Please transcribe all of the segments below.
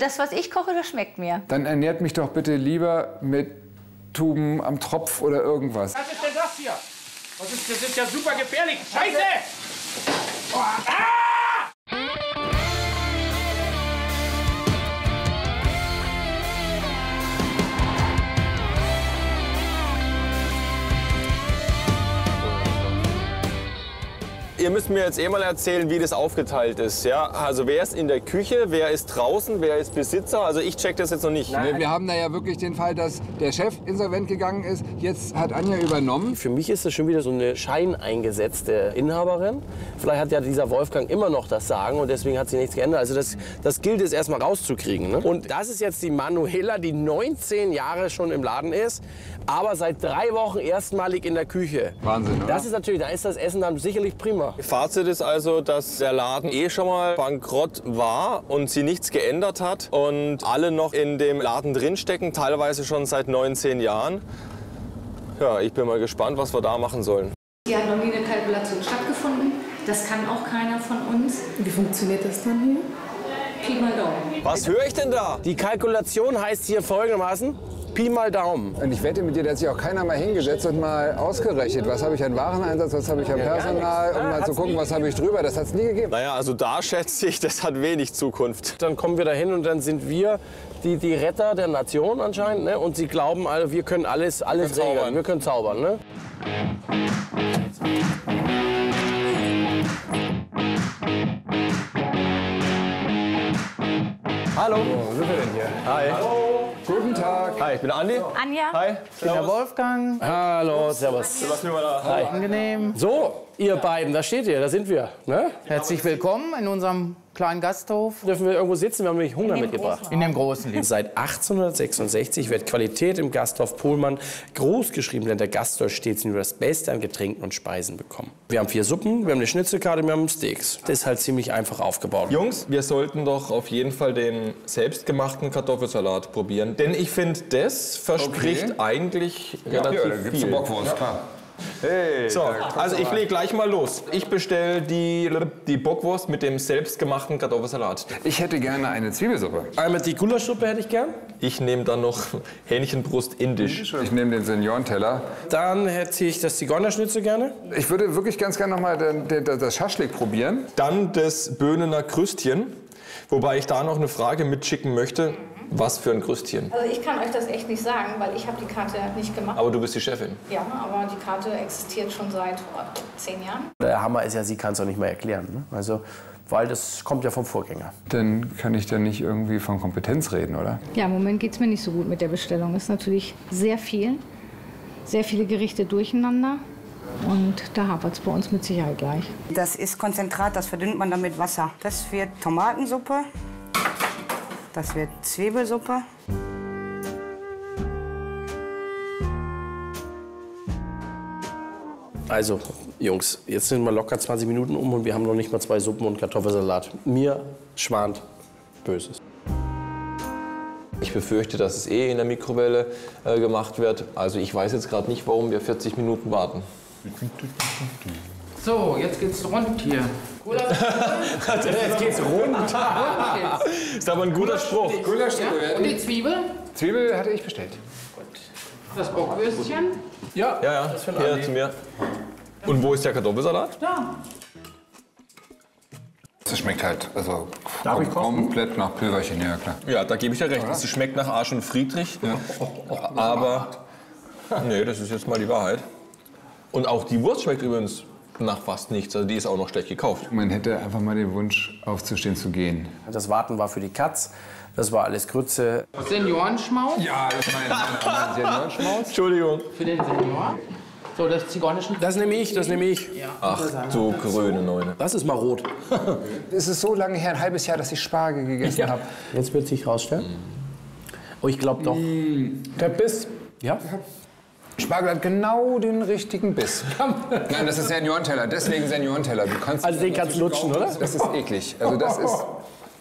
Das, was ich koche, das schmeckt mir. Dann ernährt mich doch bitte lieber mit Tuben am Tropf oder irgendwas. Was ist denn das hier? Das ist ja super gefährlich. Scheiße! Oh. Ah! Ihr müsst mir jetzt mal erzählen, wie das aufgeteilt ist. Ja? Also wer ist in der Küche, wer ist draußen, wer ist Besitzer? Also ich check das jetzt noch nicht. Nein. Wir haben da ja wirklich den Fall, dass der Chef insolvent gegangen ist. Jetzt hat Anja übernommen. Für mich ist das schon wieder so eine scheineingesetzte Inhaberin. Vielleicht hat ja dieser Wolfgang immer noch das Sagen und deswegen hat sich nichts geändert. Also das gilt es erstmal rauszukriegen. Ne? Und das ist jetzt die Manuela, die 19 Jahre schon im Laden ist, aber seit 3 Wochen erstmalig in der Küche. Wahnsinn, oder? Das ist natürlich, da ist das Essen dann sicherlich prima. Fazit ist also, dass der Laden schon mal bankrott war und sie nichts geändert hat und alle noch in dem Laden drinstecken, teilweise schon seit 19 Jahren. Ja, ich bin mal gespannt, was wir da machen sollen. Hier hat noch nie eine Kalkulation stattgefunden. Das kann auch keiner von uns. Wie funktioniert das dann hier? Pi mal Daumen. Was höre ich denn da? Die Kalkulation heißt hier folgendermaßen: Pi mal Daumen. Und ich wette mit dir, da hat sich auch keiner mal hingesetzt und mal ausgerechnet, was habe ich an Wareneinsatz, was habe ich an Personal, um mal zu gucken, was habe ich drüber. Das hat es nie gegeben. Naja, also da schätze ich, das hat wenig Zukunft. Dann kommen wir dahin und dann sind wir die Retter der Nation anscheinend. Ne? Und sie glauben, also, wir können alles regeln. Wir können zaubern. Ne? Hallo. Wo sind wir denn hier? Hi. Hallo. Guten Tag. Hi, ich bin der Andi. Anja. Hi. Ich bin der Wolfgang. Hallo, servus. Sebastian, hi. Angenehm. So, ihr beiden, da steht ihr, da sind wir. Ne? Herzlich willkommen in unserem kleinen Gasthof. Dürfen wir irgendwo sitzen, wir haben nämlich Hunger mitgebracht. In dem großen Lied. Seit 1866 wird Qualität im Gasthof Pohlmann großgeschrieben, denn der Gast soll stets nur das Beste an Getränken und Speisen bekommen. Wir haben 4 Suppen, wir haben eine Schnitzelkarte, wir haben Steaks. Das ist halt ziemlich einfach aufgebaut. Jungs, wir sollten doch auf jeden Fall den selbstgemachten Kartoffelsalat probieren. Denn ich finde, das verspricht eigentlich relativ viel. Da gibt's Bock für uns, klar. Hey, so, also ich lege gleich mal los. Ich bestelle die Bockwurst mit dem selbstgemachten Kartoffelsalat. Ich hätte gerne eine Zwiebelsuppe. Einmal die Gulaschsuppe hätte ich gern. Ich nehme dann noch Hähnchenbrust indisch. Ich nehme den Seniorenteller. Dann hätte ich das Zigeunerschnitzel gerne. Ich würde wirklich ganz gerne noch mal das Schaschlik probieren. Dann das Böhnener Krüstchen. Wobei ich da noch eine Frage mitschicken möchte. Was für ein Krüstchen? Also ich kann euch das echt nicht sagen, weil ich habe die Karte nicht gemacht. Aber du bist die Chefin? Ja, aber die Karte existiert schon seit 10 Jahren. Der Hammer ist ja, sie kann es auch nicht mehr erklären. Ne? Also, weil das kommt ja vom Vorgänger. Dann kann ich dann nicht irgendwie von Kompetenz reden, oder? Ja, im Moment geht es mir nicht so gut mit der Bestellung. Es ist natürlich sehr viel, sehr viele Gerichte durcheinander. Und da hapert es bei uns mit Sicherheit gleich. Das ist Konzentrat, das verdünnt man dann mit Wasser. Das wird Tomatensuppe. Das wird Zwiebelsuppe. Also, Jungs, jetzt sind wir locker 20 Minuten um und wir haben noch nicht mal 2 Suppen und Kartoffelsalat. Mir schwant Böses. Ich befürchte, dass es in der Mikrowelle gemacht wird. Also ich weiß jetzt gerade nicht, warum wir 40 Minuten warten. So, jetzt geht's rund hier. Jetzt geht's rund. Ist aber ein guter Spruch. Ja? Und die Zwiebel? Zwiebel hatte ich bestellt. Gut. Das Bockwürstchen? Ja, ja. Das für hier zu mir. Und wo ist der Kartoffelsalat? Da. Das schmeckt halt also komplett nach Pülverchen, ja klar. Ja, da gebe ich dir recht. Es schmeckt nach Arsch und Friedrich. Ja. Aber nee, das ist jetzt mal die Wahrheit. Und auch die Wurst schmeckt übrigens nach fast nichts. Also die ist auch noch schlecht gekauft. Man hätte einfach mal den Wunsch, aufzustehen zu gehen. Das Warten war für die Katz. Das war alles Grütze. Seniorenschmaus? Ja, das ist mein Seniorenschmaus. Entschuldigung. Für den Senior. So, das Zigeunerschnitzel. Das nehme ich, das nehme ich. Ja. Ach, so grüne Neune. Das ist mal rot. Es ist so lange her, ein halbes Jahr, dass ich Spargel gegessen habe. Jetzt wird sich rausstellen. Oh, ich glaube doch. Der Biss. Ja? Spargel hat genau den richtigen Biss. Nein, das ist Seniorenteller, deswegen Seniorenteller. Du kannst also den kannst lutschen, oder? Das ist eklig. Also das ist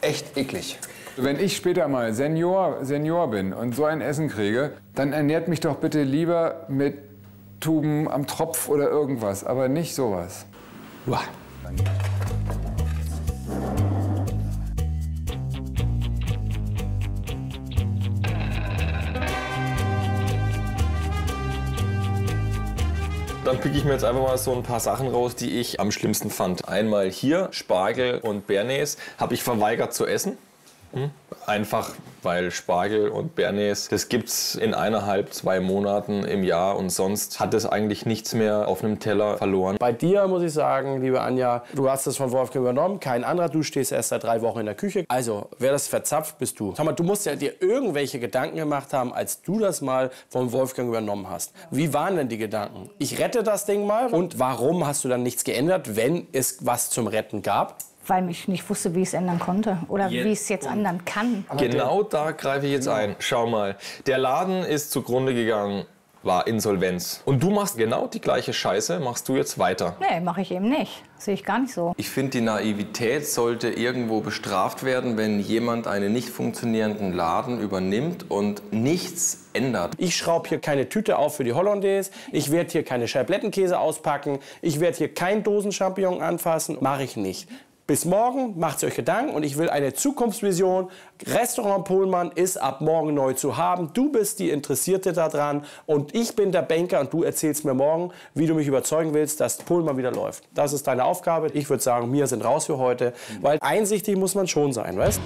echt eklig. Wenn ich später mal Senior bin und so ein Essen kriege, dann ernährt mich doch bitte lieber mit Tuben am Tropf oder irgendwas, aber nicht sowas. Uah. Dann picke ich mir jetzt einfach mal so ein paar Sachen raus, die ich am schlimmsten fand. Einmal hier Spargel und Bearnaise habe ich verweigert zu essen. Einfach weil Spargel und Bearnaise, das gibt es in 1,5, 2 Monaten im Jahr und sonst hat es eigentlich nichts mehr auf einem Teller verloren. Bei dir muss ich sagen, liebe Anja, du hast das von Wolfgang übernommen, kein anderer, du stehst erst seit 3 Wochen in der Küche. Also, wer das verzapft, bist du. Sag mal, du musst ja dir irgendwelche Gedanken gemacht haben, als du das mal von Wolfgang übernommen hast. Wie waren denn die Gedanken? Ich rette das Ding mal und warum hast du dann nichts geändert, wenn es was zum Retten gab? Weil ich nicht wusste, wie ich es ändern konnte oder wie ich es jetzt ändern kann. Genau da greife ich jetzt ein. Schau mal, der Laden ist zugrunde gegangen, war Insolvenz. Und du machst genau die gleiche Scheiße, machst du jetzt weiter? Nee, mache ich eben nicht. Sehe ich gar nicht so. Ich finde, die Naivität sollte irgendwo bestraft werden, wenn jemand einen nicht funktionierenden Laden übernimmt und nichts ändert. Ich schraube hier keine Tüte auf für die Hollandaise. Ich werde hier keine Scheiblettenkäse auspacken. Ich werde hier kein Dosenchampignon anfassen. Mache ich nicht. Bis morgen, macht euch Gedanken und ich will eine Zukunftsvision. Restaurant Pohlmann ist ab morgen neu zu haben. Du bist die Interessierte daran und ich bin der Banker und du erzählst mir morgen, wie du mich überzeugen willst, dass Pohlmann wieder läuft. Das ist deine Aufgabe. Ich würde sagen, wir sind raus für heute, weil einsichtig muss man schon sein, weißt du?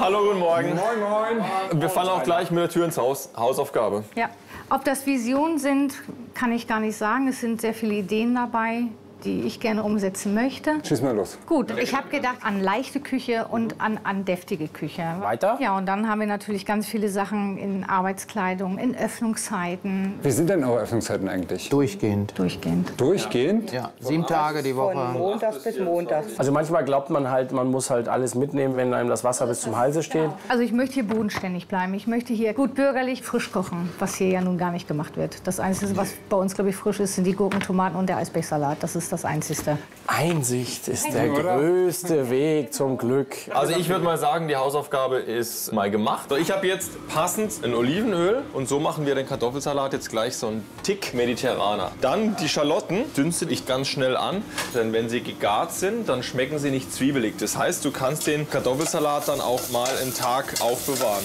Hallo, guten Morgen. Moin, moin. Wir fahren auch gleich mit der Tür ins Haus. Hausaufgabe. Ja. Ob das Visionen sind, kann ich gar nicht sagen. Es sind sehr viele Ideen dabei, die ich gerne umsetzen möchte. Schieß mal los. Gut, ich habe gedacht an leichte Küche und an deftige Küche. Weiter? Ja, und dann haben wir natürlich ganz viele Sachen in Arbeitskleidung, in Öffnungszeiten. Wie sind denn eure Öffnungszeiten eigentlich? Durchgehend. Durchgehend? Durchgehend? Ja, 7 Tage die Woche. Von Montags bis Montags. Also manchmal glaubt man halt, man muss halt alles mitnehmen, wenn einem das Wasser bis zum Halse steht. Genau. Also ich möchte hier bodenständig bleiben. Ich möchte hier gut bürgerlich frisch kochen, was hier ja nun gar nicht gemacht wird. Das Einzige, was bei uns, glaube ich, frisch ist, sind die Gurken, Tomaten und der Eisbergsalat. Das ist das Einzige. Einsicht ist der größte Weg zum Glück. Also ich würde mal sagen, die Hausaufgabe ist mal gemacht. So, ich habe jetzt passend ein Olivenöl und so machen wir den Kartoffelsalat jetzt gleich so einen Tick mediterraner. Dann die Schalotten dünste ich ganz schnell an, denn wenn sie gegart sind, dann schmecken sie nicht zwiebelig. Das heißt, du kannst den Kartoffelsalat dann auch mal einen Tag aufbewahren.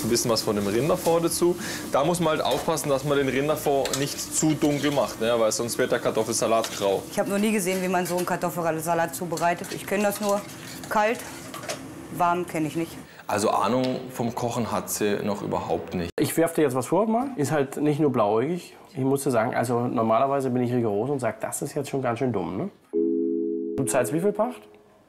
Ein bisschen was von dem Rinderfond dazu. Da muss man halt aufpassen, dass man den Rinderfond nicht zu dunkel macht, ne? Weil sonst wird der Kartoffelsalat grau. Ich habe noch nie gesehen, wie man so einen Kartoffelsalat zubereitet. Ich kenne das nur kalt, warm kenne ich nicht. Also Ahnung vom Kochen hat sie noch überhaupt nicht. Ich werfe dir jetzt was vor, mal. Ist halt nicht nur blauäugig. Ich muss dir sagen, also normalerweise bin ich rigoros und sage, das ist jetzt schon ganz schön dumm. Ne? Du zahlst wie viel Pacht?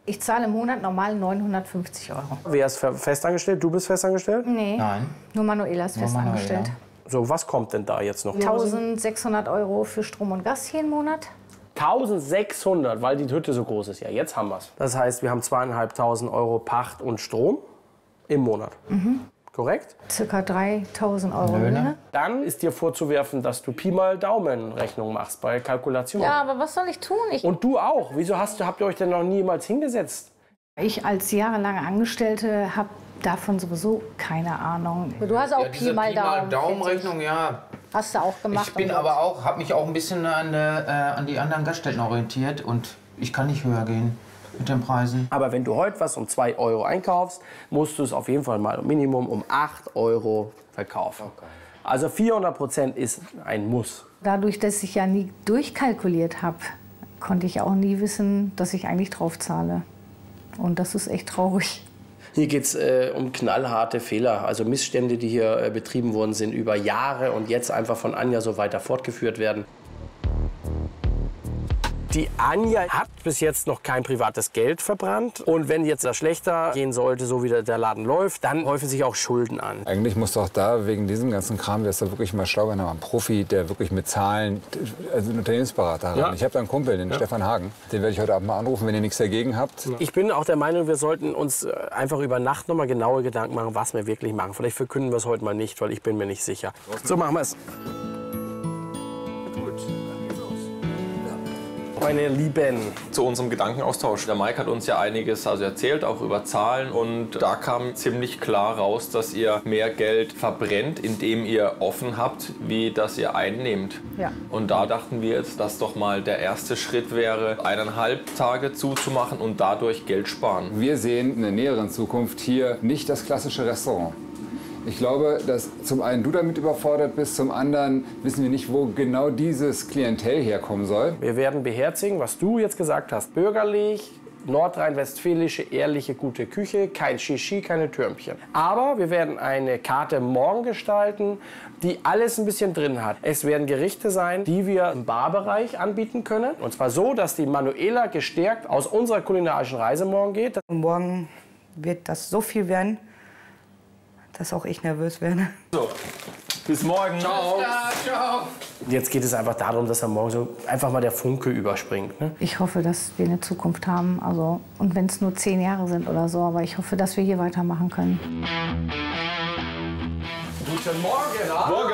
Ich zahle im Monat normal 950 Euro. Wer ist festangestellt? Du bist festangestellt? Nee. Nein. Nur Manuela ist festangestellt. Manuela. So, was kommt denn da jetzt noch? 1600 Euro für Strom und Gas jeden Monat. 1600, weil die Hütte so groß ist. Ja, jetzt haben wir es. Das heißt, wir haben 2500 Euro Pacht und Strom im Monat. Mhm. Korrekt? Circa 3000 Euro. Löhne. Dann ist dir vorzuwerfen, dass du Pi mal Daumen-Rechnung machst bei Kalkulation. Ja, aber was soll ich tun? Und du auch. Wieso habt ihr euch denn noch niemals hingesetzt? Ich als jahrelange Angestellte habe davon sowieso keine Ahnung. Du hast auch ja, Pi mal Daumen-Rechnung, ja. Hast du auch gemacht. Ich bin aber auch, habe mich auch ein bisschen an die anderen Gaststätten orientiert und ich kann nicht höher gehen. Mit den Preisen. Aber wenn du heute was um 2 Euro einkaufst, musst du es auf jeden Fall mal Minimum um 8 Euro verkaufen. Okay. Also 400% ist ein Muss. Dadurch, dass ich ja nie durchkalkuliert habe, konnte ich auch nie wissen, dass ich eigentlich drauf zahle. Und das ist echt traurig. Hier geht es um knallharte Fehler, also Missstände, die hier betrieben worden sind über Jahre und jetzt einfach von Anja so weiter fortgeführt werden. Die Anja hat bis jetzt noch kein privates Geld verbrannt. Und wenn jetzt das schlechter gehen sollte, so wie der Laden läuft, dann häufen sich auch Schulden an. Eigentlich muss doch da wegen diesem ganzen Kram, wäre es da wirklich mal schlau, wenn er ein Profi, der wirklich mit Zahlen, also ein Unternehmensberater hat. Ich habe da einen Kumpel, den Stefan Hagen. Den werde ich heute Abend mal anrufen, wenn ihr nichts dagegen habt. Ja. Ich bin auch der Meinung, wir sollten uns einfach über Nacht noch mal genaue Gedanken machen, was wir wirklich machen. Vielleicht verkünden wir es heute mal nicht, weil ich bin mir nicht sicher. So machen wir es. meine Lieben. Zu unserem Gedankenaustausch. Der Mike hat uns ja einiges erzählt, auch über Zahlen. Und da kam ziemlich klar raus, dass ihr mehr Geld verbrennt, indem ihr offen habt, wie das ihr einnehmt. Ja. Und da dachten wir jetzt, dass doch mal der erste Schritt wäre, 1,5 Tage zuzumachen und dadurch Geld sparen. Wir sehen in der näheren Zukunft hier nicht das klassische Restaurant. Ich glaube, dass zum einen du damit überfordert bist, zum anderen wissen wir nicht, wo genau dieses Klientel herkommen soll. Wir werden beherzigen, was du jetzt gesagt hast. Bürgerlich, nordrhein-westfälische, ehrliche, gute Küche, kein Shishi, keine Türmchen. Aber wir werden eine Karte morgen gestalten, die alles ein bisschen drin hat. Es werden Gerichte sein, die wir im Barbereich anbieten können. Und zwar so, dass die Manuela gestärkt aus unserer kulinarischen Reise morgen geht. Morgen wird das so viel werden, dass auch ich nervös werde. So, bis morgen. Ciao. Ciao. Jetzt geht es einfach darum, dass am Morgen so einfach mal der Funke überspringt. Ne? Ich hoffe, dass wir eine Zukunft haben. Also, und wenn es nur 10 Jahre sind oder so. Aber ich hoffe, dass wir hier weitermachen können. Guten Morgen. Morgen. Morgen.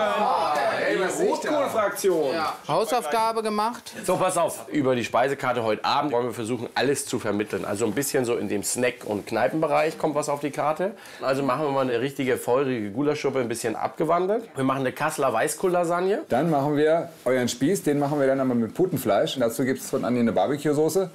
Rotkohlfraktion. Ja. Hausaufgabe gemacht. So, pass auf. Über die Speisekarte heute Abend wollen wir versuchen, alles zu vermitteln. Also ein bisschen so in dem Snack- und Kneipenbereich kommt was auf die Karte. Also machen wir mal eine richtige feurige Gulaschsuppe, ein bisschen abgewandelt. Wir machen eine Kasseler Weißkohl-Lasagne. Dann machen wir euren Spieß. Den machen wir dann einmal mit Putenfleisch. Und dazu gibt es von Andi eine Barbecue-Soße.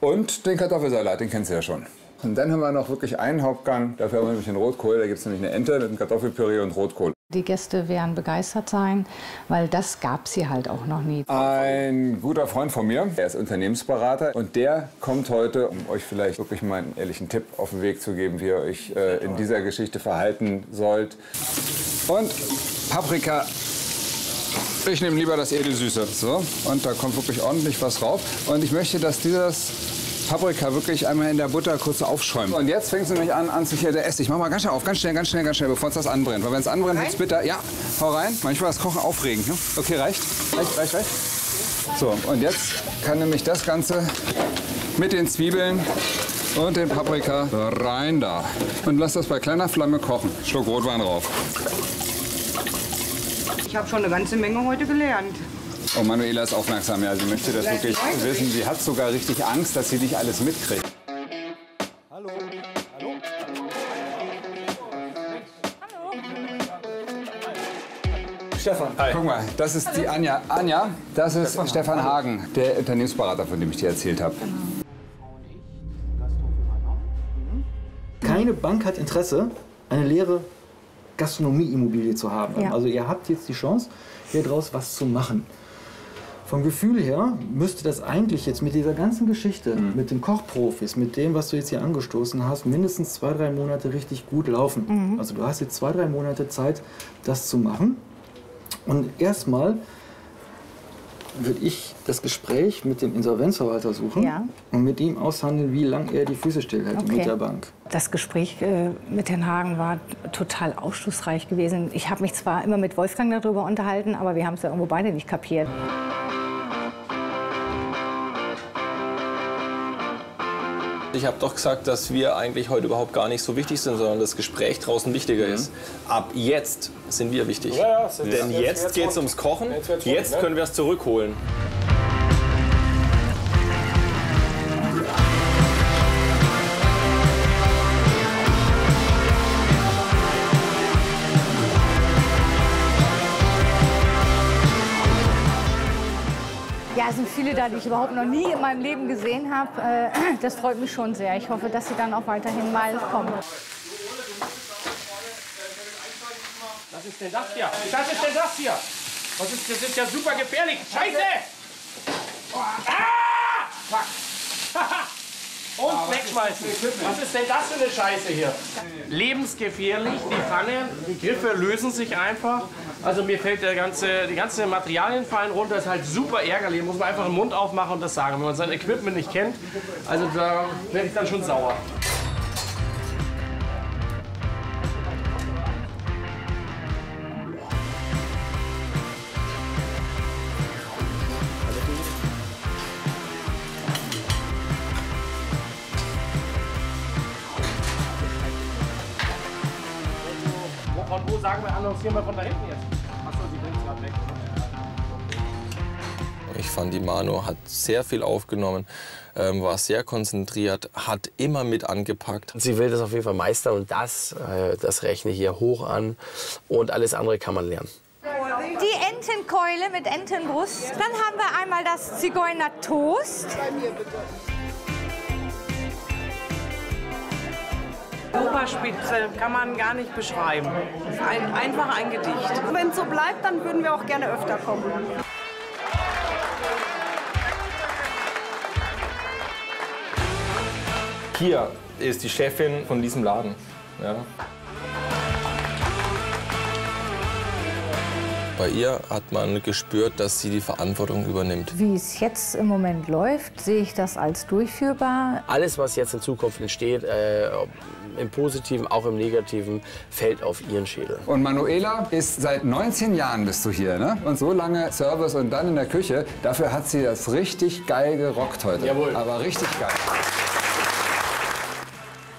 Und den Kartoffelsalat, den kennst du ja schon. Und dann haben wir noch wirklich einen Hauptgang. Dafür haben wir nämlich einen Rotkohl. Da gibt es nämlich eine Ente mit einem Kartoffelpüree und Rotkohl. Die Gäste werden begeistert sein, weil das gab es hier halt auch noch nie. Ein guter Freund von mir, der ist Unternehmensberater und der kommt heute, um euch vielleicht wirklich mal einen ehrlichen Tipp auf den Weg zu geben, wie ihr euch in dieser Geschichte verhalten sollt. Und Paprika. Ich nehme lieber das Edelsüße. So. Und da kommt wirklich ordentlich was drauf. Und ich möchte, dass dieses Paprika wirklich einmal in der Butter kurz aufschäumen. Und jetzt fängt es nämlich an zu essen. Ich mach mal ganz schnell auf, ganz schnell, bevor es das anbrennt. Weil wenn es anbrennt, wird es bitter. Ja, hau rein. Manchmal ist Kochen aufregend. Ne? Okay, reicht. So, und jetzt kann nämlich das Ganze mit den Zwiebeln und den Paprika rein da. Und lass das bei kleiner Flamme kochen. Schluck Rotwein drauf. Ich habe schon eine ganze Menge heute gelernt. Oh, Manuela ist aufmerksam, ja, sie möchte das wirklich wissen. Sie hat sogar richtig Angst, dass sie nicht alles mitkriegt. Hallo. Hallo. Hallo. Stefan, hi. Guck mal, das ist die Anja. Anja, das ist Stefan Hagen, der Unternehmensberater, von dem ich dir erzählt habe. Keine Bank hat Interesse, eine leere Gastronomieimmobilie zu haben. Ja. Also ihr habt jetzt die Chance, hier draus was zu machen. Vom Gefühl her müsste das eigentlich jetzt mit dieser ganzen Geschichte, mit den Kochprofis, mit dem, was du jetzt hier angestoßen hast, mindestens 2-3 Monate richtig gut laufen. Mhm. Also du hast jetzt 2-3 Monate Zeit, das zu machen. Und erstmal würde ich das Gespräch mit dem Insolvenzverwalter suchen und mit ihm aushandeln, wie lange er die Füße stillhält mit der Bank. Das Gespräch mit Herrn Hagen war total aufschlussreich gewesen. Ich habe mich zwar immer mit Wolfgang darüber unterhalten, aber wir haben es ja irgendwo beide nicht kapiert. Ich habe doch gesagt, dass wir eigentlich heute überhaupt gar nicht so wichtig sind, sondern das Gespräch draußen wichtiger ist. Ab jetzt sind wir wichtig. Ja, denn jetzt geht es ums Kochen, jetzt können wir es zurückholen. Ja, es sind viele da, die ich überhaupt noch nie in meinem Leben gesehen habe. Das freut mich schon sehr. Ich hoffe, dass sie dann auch weiterhin mal kommen. Was ist denn das hier? Was ist denn das hier? Was ist, das ist ja super gefährlich. Scheiße! Ah! Und wegschmeißen. Was ist denn das für eine Scheiße hier? Lebensgefährlich, die Pfanne, die Griffe lösen sich einfach. Also mir fällt die ganzen Materialien fallen runter, das ist halt super ärgerlich. Muss man einfach den Mund aufmachen und das sagen, wenn man sein Equipment nicht kennt. Also da werde ich dann schon sauer. Von wo sagen wir, annoncieren wir von da hinten jetzt? Achso, sie bringt es gerade weg. Ich fand, die Manu hat sehr viel aufgenommen, war sehr konzentriert, hat immer mit angepackt. Sie will das auf jeden Fall meistern und das rechne ich ihr hoch an. Und alles andere kann man lernen. Die Entenkeule mit Entenbrust. Dann haben wir einmal das Zigeunertoast. Superspitze, kann man gar nicht beschreiben. Einfach ein Gedicht. Wenn es so bleibt, dann würden wir auch gerne öfter kommen. Hier ist die Chefin von diesem Laden. Ja. Bei ihr hat man gespürt, dass sie die Verantwortung übernimmt. Wie es jetzt im Moment läuft, sehe ich das als durchführbar. Alles, was jetzt in Zukunft entsteht, im Positiven, auch im Negativen, fällt auf ihren Schädel. Und Manuela ist seit 19 Jahren bist du hier, ne? Und so lange Service und dann in der Küche, dafür hat sie das richtig geil gerockt heute. Jawohl. Aber richtig geil.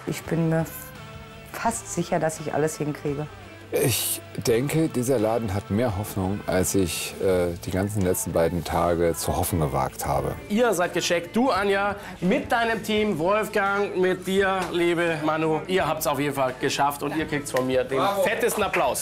Ich bin mir fast sicher, dass ich alles hinkriege. Ich denke, dieser Laden hat mehr Hoffnung, als ich die ganzen letzten beiden Tage zu hoffen gewagt habe. Ihr seid gecheckt, du Anja, mit deinem Team, Wolfgang, mit dir, liebe Manu. Ihr habt es auf jeden Fall geschafft und ihr kriegt von mir den fettesten Applaus.